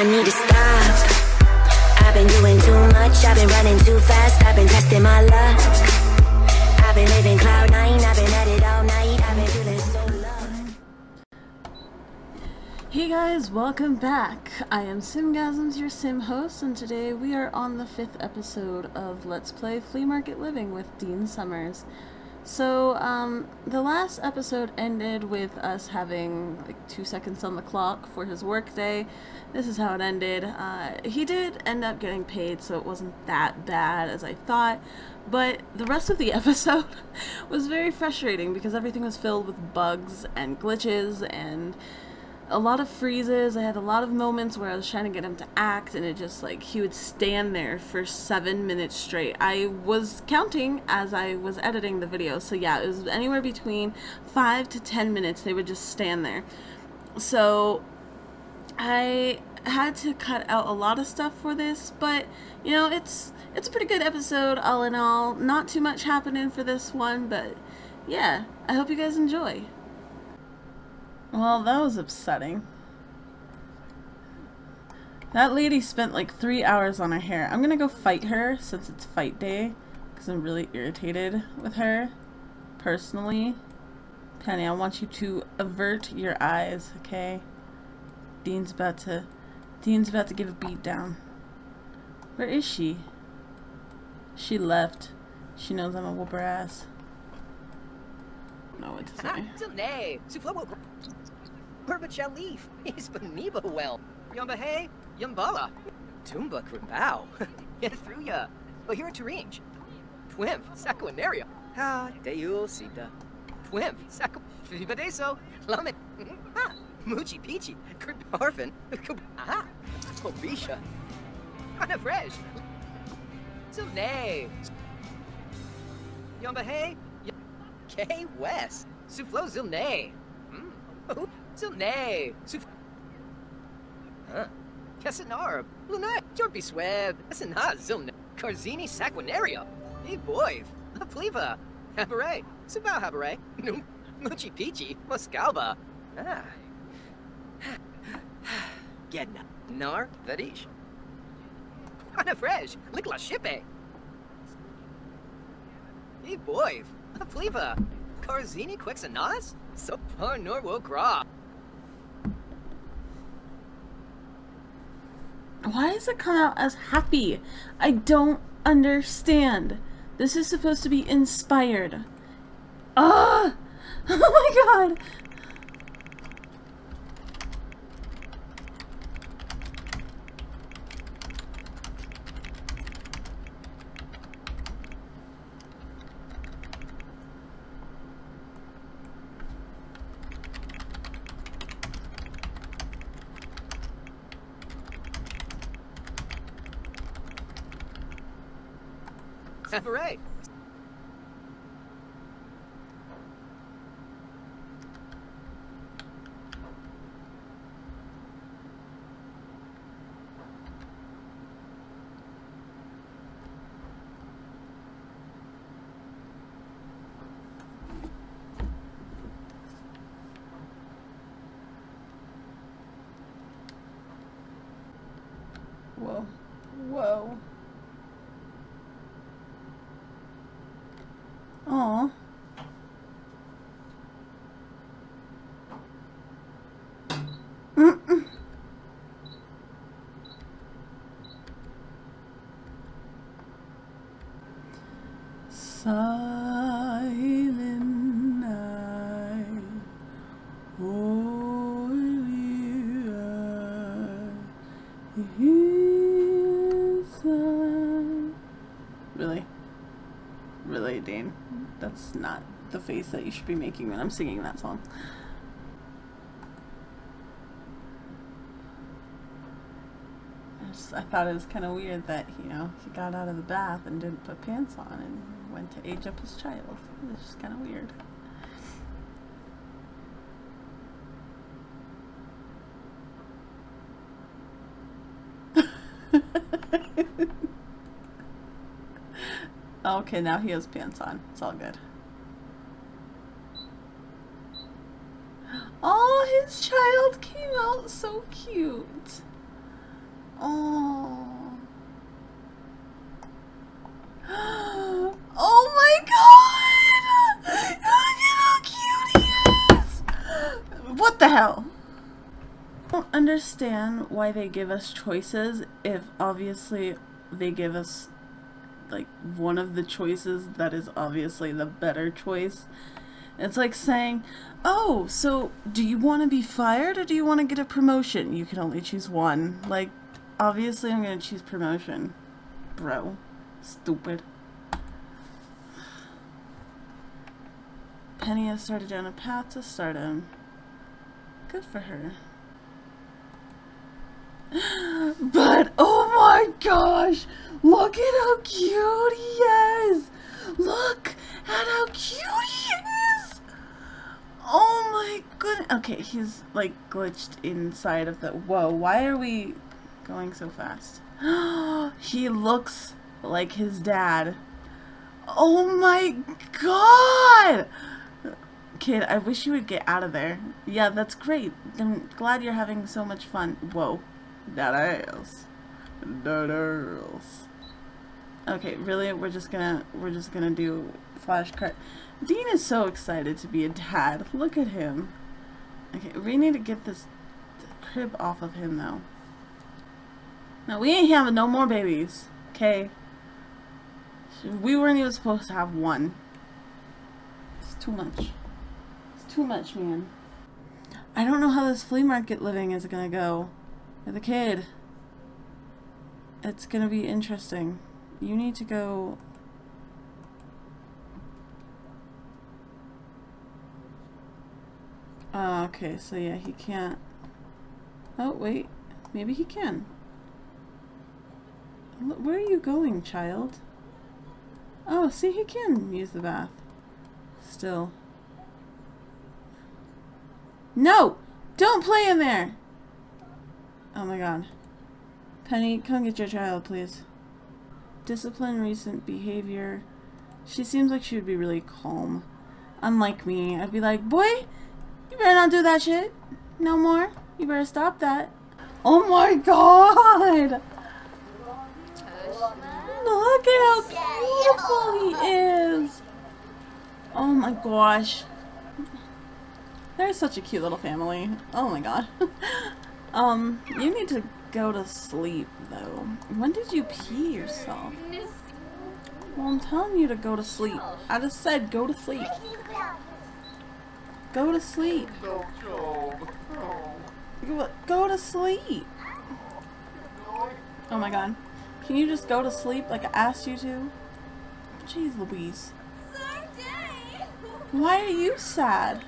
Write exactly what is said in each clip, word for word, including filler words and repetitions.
I need to stop. I've been doing too much. I've been running too fast. I've been testing my luck. I've been living cloud nine. I've been at it all night. I've been feeling so loved. Hey guys, welcome back. I am SimGasms, your sim host, and today we are on the fifth episode of Let's Play Flea Market Living with Dean Summers. So, um, the last episode ended with us having, like, two seconds on the clock for his work day. This is how it ended. Uh, he did end up getting paid, so it wasn't that bad as I thought, but the rest of the episode was very frustrating because everything was filled with bugs and glitches and a lot of freezes. I had a lot of moments where I was trying to get him to act, and it just, like, he would stand there for seven minutes straight. I was counting as I was editing the video, so yeah, it was anywhere between five to ten minutes they would just stand there. So I had to cut out a lot of stuff for this, but you know, it's it's a pretty good episode all in all. Not too much happening for this one, but yeah, I hope you guys enjoy. Well, that was upsetting. That lady spent like three hours on her hair. I'm gonna go fight her since it's fight day, because I'm really irritated with her, personally. Penny, I want you to avert your eyes, okay? Dean's about to, Dean's about to give a beat down. Where is she? She left. She knows I'm a whoop her ass. Know what to say. K West, Suflo Zilne. Oh, Zilne. Suf. Huh. Kessinar, Luna, Jorby Sweb, Essena, Zilne, Carzini Saquinaria. Hey boy, La Pleva, Habare, Subal Habare, Num, Muchi Pichi, Moscalba. Ah. Gedna, Nar, Vadish. Ana Fresh, Likla Shippe. Hey boy. Pleva, Carzini Quixanas, Sopar Norwo Gra. Why does it come out as happy? I don't understand. This is supposed to be inspired. Ah! Oh my god! Hooray! Whoa, whoa. Oh. Mm-mm. Silent night, holy eye. Really? Really, Dean? That's not the face that you should be making when I'm singing that song. I, just, I thought it was kind of weird that, you know, he got out of the bath and didn't put pants on and went to age up his child. It's just kind of weird. Okay, now he has pants on. It's all good. Oh, his child came out so cute. understand why they give us choices if obviously they give us like one of the choices that is obviously the better choice. It's like saying, oh, so do you want to be fired or do you want to get a promotion? You can only choose one. Like, obviously I'm going to choose promotion. Bro. Stupid. Penny has started down a path to stardom. Good for her. But, oh my gosh! Look at how cute he is! Look at how cute he is! Oh my goodness. Okay, he's like glitched inside of the... Whoa, why are we going so fast? He looks like his dad. Oh my god! Kid, I wish you would get out of there. Yeah, that's great. I'm glad you're having so much fun. Whoa. That ass. That ass. Okay, really, we're just gonna we're just gonna do flash card. Dean is so excited to be a dad. Look at him. Okay, we need to get this crib off of him though. No, we ain't having no more babies. Okay. We weren't even supposed to have one. It's too much. Too much, man. I don't know how this flea market living is gonna go with a kid. It's gonna be interesting. You need to go. Uh, okay, so yeah, he can't. Oh wait, maybe he can. Where are you going, child? Oh, see, he can use the bath. Still. No! Don't play in there! Oh my god. Penny, come get your child, please. Discipline recent behavior. She seems like she would be really calm. Unlike me, I'd be like, boy, you better not do that shit. No more. You better stop that. Oh my god! Look at how beautiful he is! Oh my gosh. They're such a cute little family. Oh my god. um, you need to go to sleep, though. When did you pee yourself? Well, I'm telling you to go to sleep. I just said go to sleep. Go to sleep. Go to sleep. Oh my god. Can you just go to sleep like I asked you to? Jeez Louise. Why are you sad?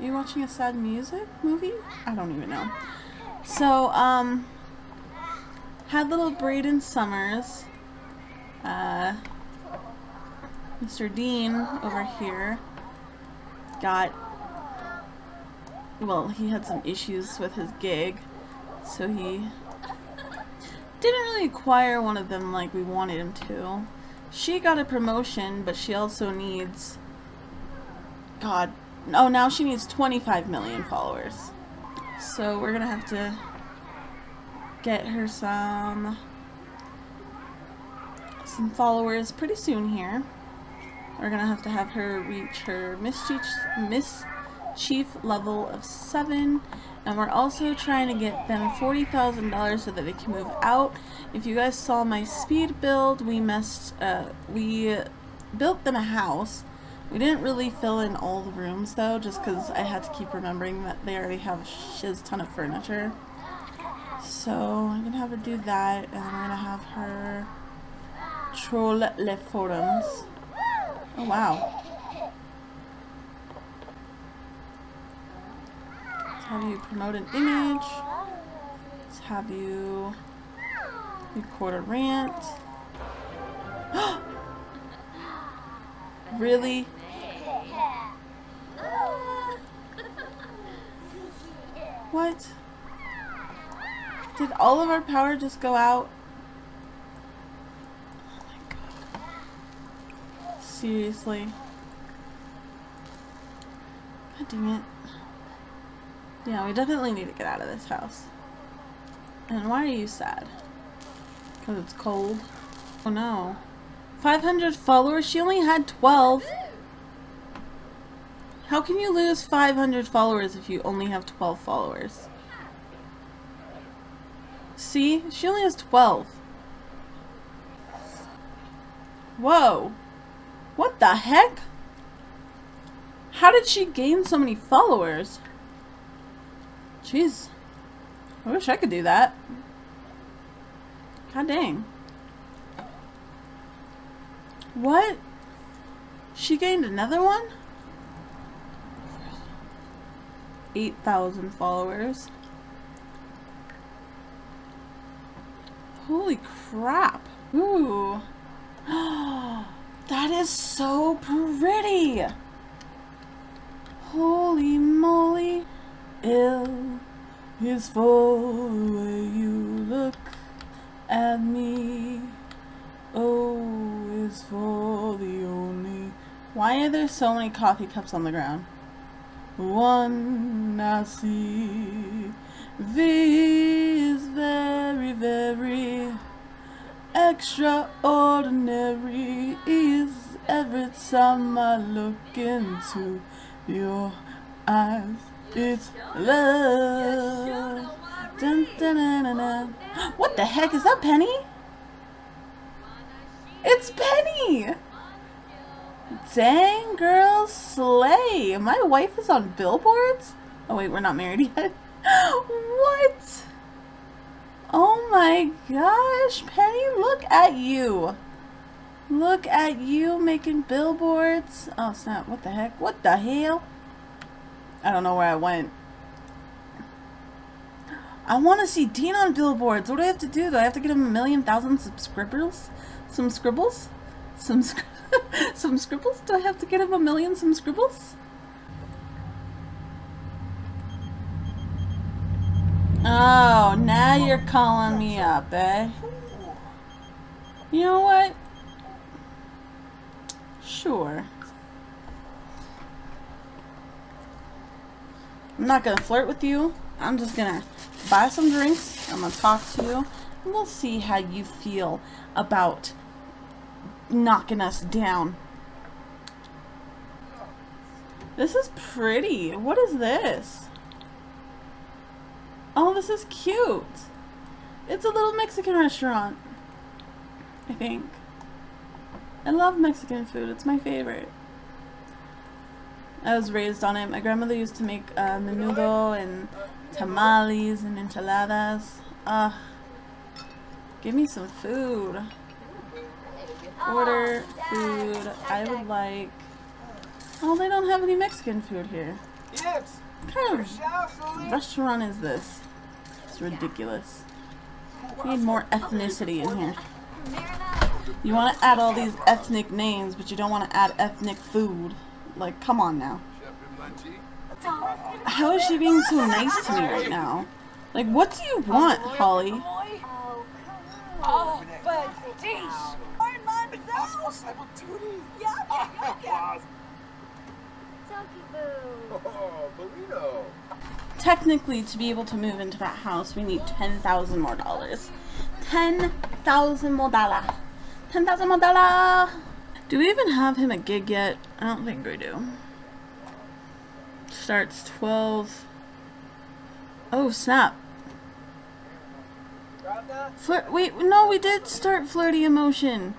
You watching a sad music movie? I don't even know. So, um, had little Brayden Summers, uh, Mister Dean over here got, well, he had some issues with his gig, so he didn't really acquire one of them like we wanted him to. She got a promotion, but she also needs, God, oh, now she needs twenty-five million followers. So we're gonna have to get her some some followers pretty soon here. We're gonna have to have her reach her mischief, mischief level of seven. And we're also trying to get them forty thousand dollars so that they can move out. If you guys saw my speed build, we messed, uh, we built them a house. We didn't really fill in all the rooms though, just because I had to keep remembering that they already have a shiz ton of furniture. So I'm gonna have her do that, and I'm gonna have her troll les forums. Oh wow. Let's have you promote an image. Let's have you record a rant. Really? What? Did all of our power just go out? Oh my god. Seriously. God dang it. Yeah, we definitely need to get out of this house. And why are you sad? Because it's cold? Oh no. five hundred followers? She only had twelve. How can you lose five hundred followers if you only have twelve followers? See? She only has twelve. Whoa. What the heck? How did she gain so many followers? Jeez. I wish I could do that. God dang. What? She gained another one? eight thousand followers. Holy crap. Ooh. That is so pretty. Holy moly. Ill is for the way you look at me. O is for the only. Why are there so many coffee cups on the ground? One I see. V is very, very extraordinary. Is every time I look into your eyes, it's love. Dun, dun, dun, dun, dun. What the heck is that, Penny? It's Penny! Dang, girls, slay! My wife is on billboards? Oh wait, we're not married yet. What? Oh my gosh, Penny, look at you! Look at you making billboards! Oh snap, what the heck? What the hell? I don't know where I went. I want to see Dean on billboards! What do I have to do? Do I have to get him a million thousand subscribers? Some scribbles? Some scribbles? Some scribbles? Do I have to get him a million some scribbles? Oh, now you're calling me up, eh? You know what? Sure. I'm not gonna flirt with you. I'm just gonna buy some drinks. I'm gonna talk to you. And we'll see how you feel about knocking us down. This is pretty. What is this? Oh, this is cute. It's a little Mexican restaurant, I think. I love Mexican food. It's my favorite. I was raised on it. My grandmother used to make uh, menudo and tamales and enchiladas. Ugh. Give me some food. Order food. I would like. Oh, they don't have any Mexican food here. What kind of restaurant is this? It's ridiculous. We need more ethnicity in here. You want to add all these ethnic names, but you don't want to add ethnic food. Like, come on now. How is she being so nice to me right now? Like, what do you want, Holly? Oh, but geez. Technically, to be able to move into that house, we need ten thousand more dollars. ten thousand more dollar. ten thousand more dollar. Do we even have him a gig yet? I don't think we do. Starts twelve. Oh, snap. Flirt. Wait, no, we did start flirty emotion.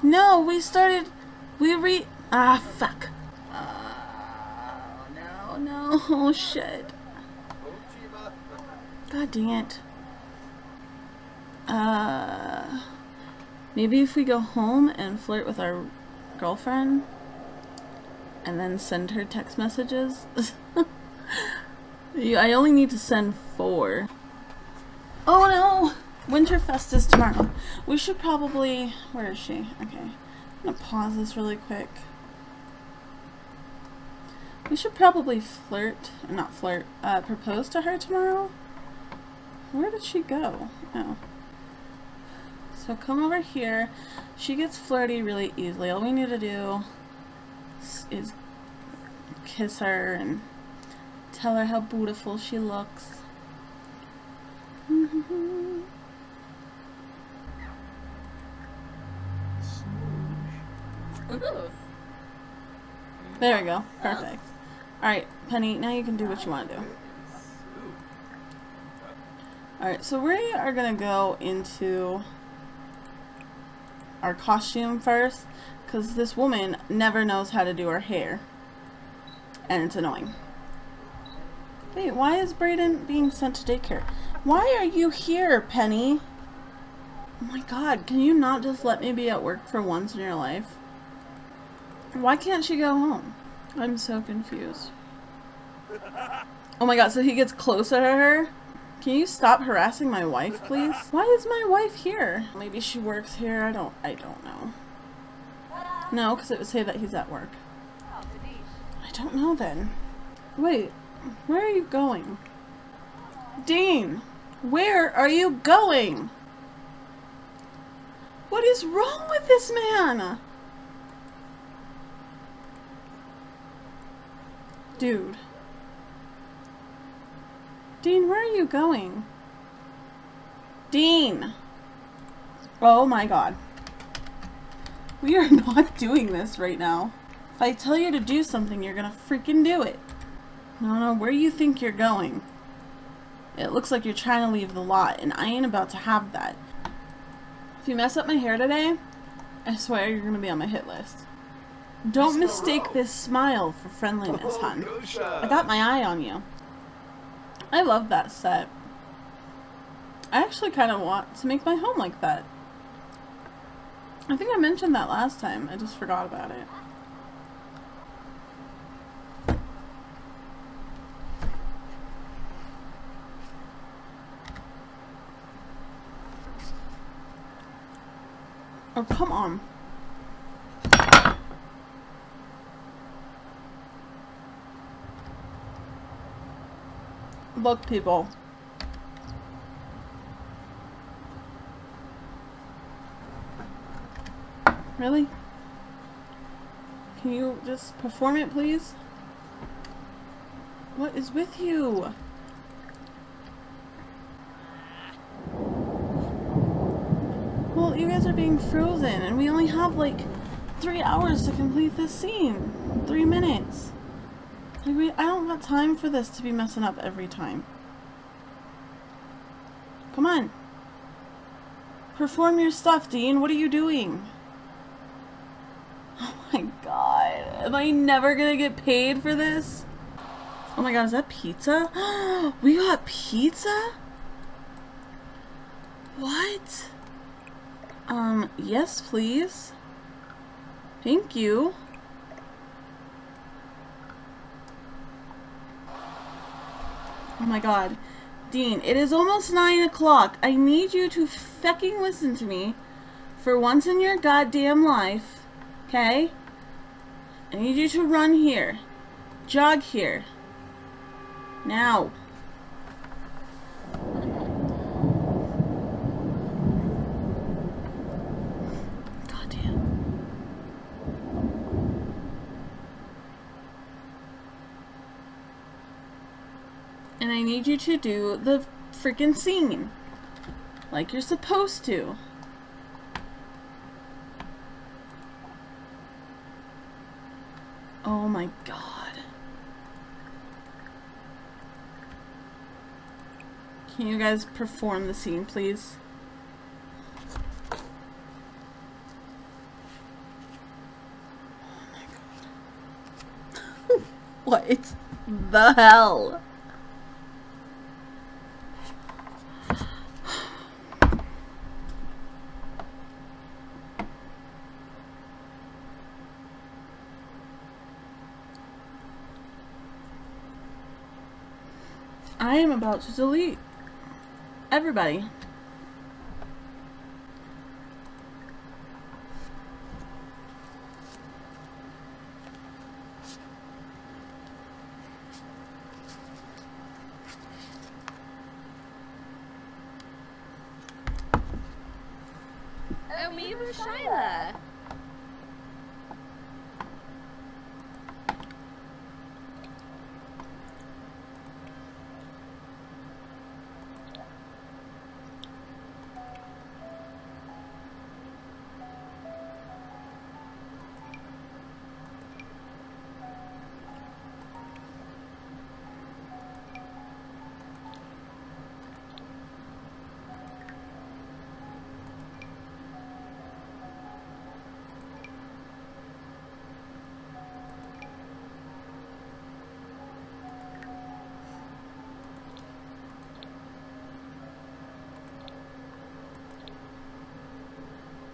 No, we started, we re- ah, fuck. Oh, no, no, oh, shit. God dang it. Uh, maybe if we go home and flirt with our girlfriend, and then send her text messages? I only need to send four. Oh, no! Winterfest is tomorrow. We should probably... Where is she? Okay. I'm gonna pause this really quick. We should probably flirt... Not flirt. Uh, propose to her tomorrow? Where did she go? Oh. So come over here. She gets flirty really easily. All we need to do is kiss her and tell her how beautiful she looks. Mm-hmm. There we go. Perfect. Alright, Penny, now you can do what you want to do. Alright, so we are going to go into our costume first, because this woman never knows how to do her hair. And it's annoying. Wait, why is Brayden being sent to daycare? Why are you here, Penny? Oh my god, can you not just let me be at work for once in your life? Why can't she go home? I'm so confused. Oh my god, so he gets closer to her? Can you stop harassing my wife, please? Why is my wife here? Maybe she works here, I don't, I don't know. No, because it would say that he's at work. I don't know then. Wait, where are you going? Dean, where are you going? What is wrong with this man? Dude. Dean, where are you going? Dean! Oh my god. We are not doing this right now. If I tell you to do something, you're gonna freaking do it. No, no, where do you think you're going? It looks like you're trying to leave the lot, and I ain't about to have that. If you mess up my hair today, I swear you're gonna be on my hit list. Don't mistake this smile for friendliness, hon. I got my eye on you. I love that set. I actually kind of want to make my home like that. I think I mentioned that last time. I just forgot about it. Oh, come on. Look, people. Really? Can you just perform it, please? What is with you? Well, you guys are being frozen, and we only have like three hours to complete this scene. Three minutes. Like we, I don't got time for this to be messing up every time. Come on. Perform your stuff, Dean. What are you doing? Oh my god. Am I never gonna get paid for this? Oh my god, is that pizza? We got pizza? What? Um, yes please. Thank you. Oh my god. Dean, it is almost nine o'clock. I need you to fucking listen to me for once in your goddamn life. Okay? I need you to run here. Jog here. Now. And I need you to do the freaking scene. Like you're supposed to. Oh my god. Can you guys perform the scene, please? Oh my god. What the hell? I am about to delete everybody. Oh, me with Shyla.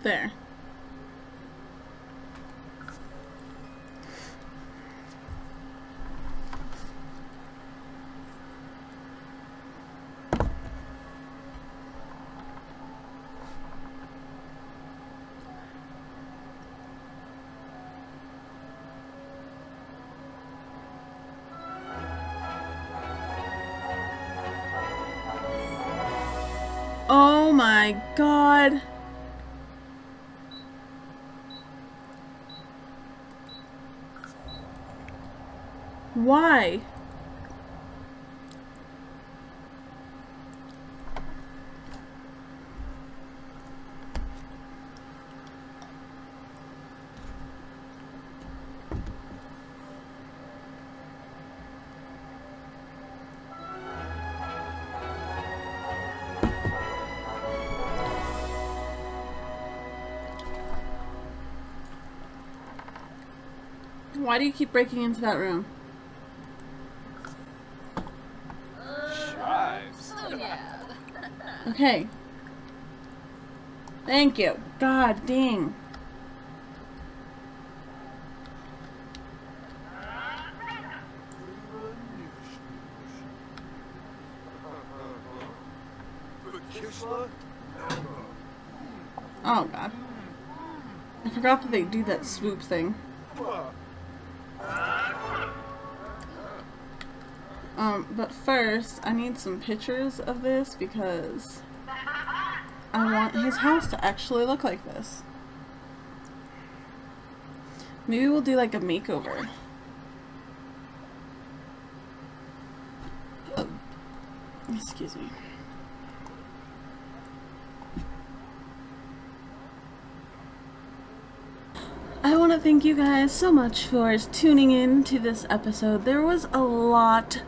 There. Oh my God. Why? Why do you keep breaking into that room? Okay. Thank you. God dang. Oh God. I forgot that they do that swoop thing. Um, but first, I need some pictures of this because I want his house to actually look like this. Maybe we'll do like a makeover. Oh. Excuse me. I want to thank you guys so much for tuning in to this episode. There was a lot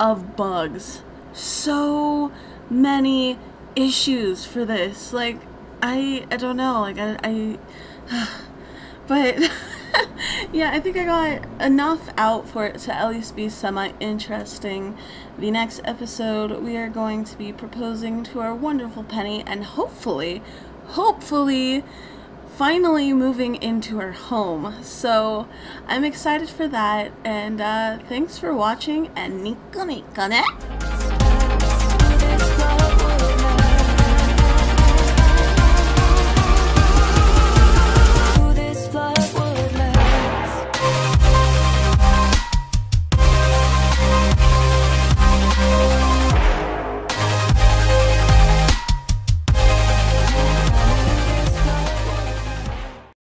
of bugs. So many issues for this. Like, I I don't know. Like, I... I but, yeah, I think I got enough out for it to at least be semi-interesting. The next episode, we are going to be proposing to our wonderful Penny and hopefully, hopefully... finally moving into her home, so I'm excited for that, and uh, thanks for watching, and nika nika ne!